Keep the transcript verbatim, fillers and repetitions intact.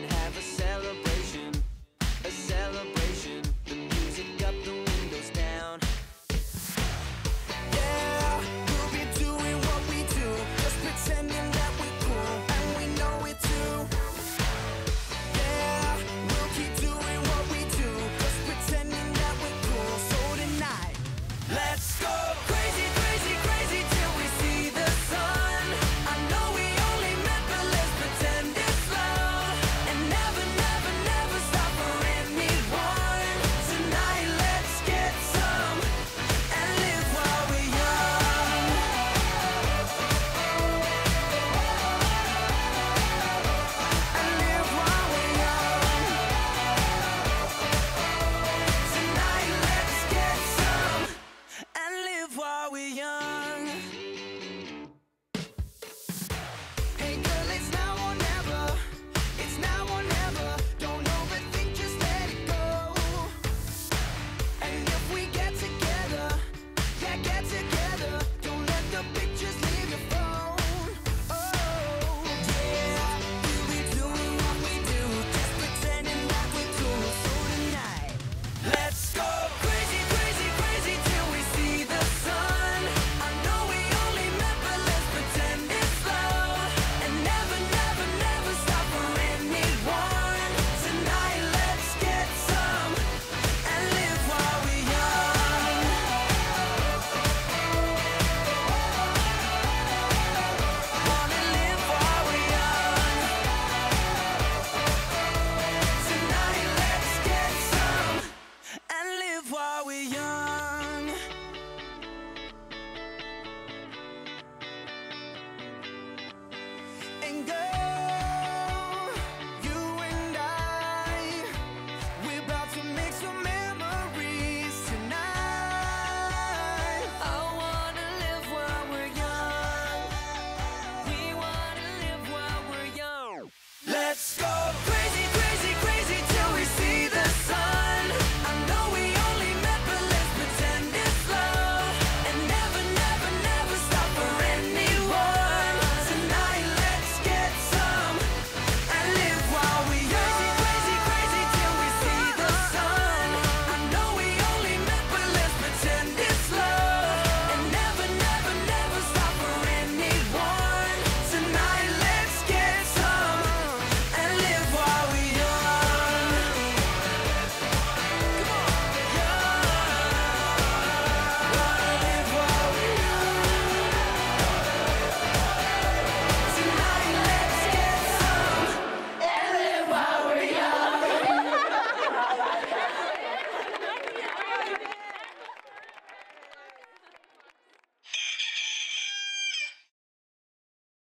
and have a celebration, a celebration. The music up, the windows down. Yeah, we'll be doing what we do, just pretending that we're cool, and we know it too. Yeah, we'll keep doing what we do, just pretending that we're cool. So tonight, let's go crazy, crazy, crazy till we see the sun. I know we only met, but let's pretend it's love, and never, never, never stop for anyone. Tonight, let's get some and live while we're young. And live while we're young. Tonight, let's get some and live while we're young. Hey girl, it's now or never. It's now or never. Don't overthink, just let it go. And if we get together, yeah, get together. Don't let the pictures leave your phone. Oh, yeah, we'll be doing what we do, just pretending that we're cool. So tonight, let's go crazy, crazy, crazy till we see the sun. I know we only met, but let's pretend it's love, and never, never, never stop for anyone. Tonight, let's get some and live while we're young. Wanna live while we're young. Tonight, let's get some and live while we're young. And girl, you and I, we're about to make some memories tonight. I wanna live while we're young. We wanna live while we're young. Let's go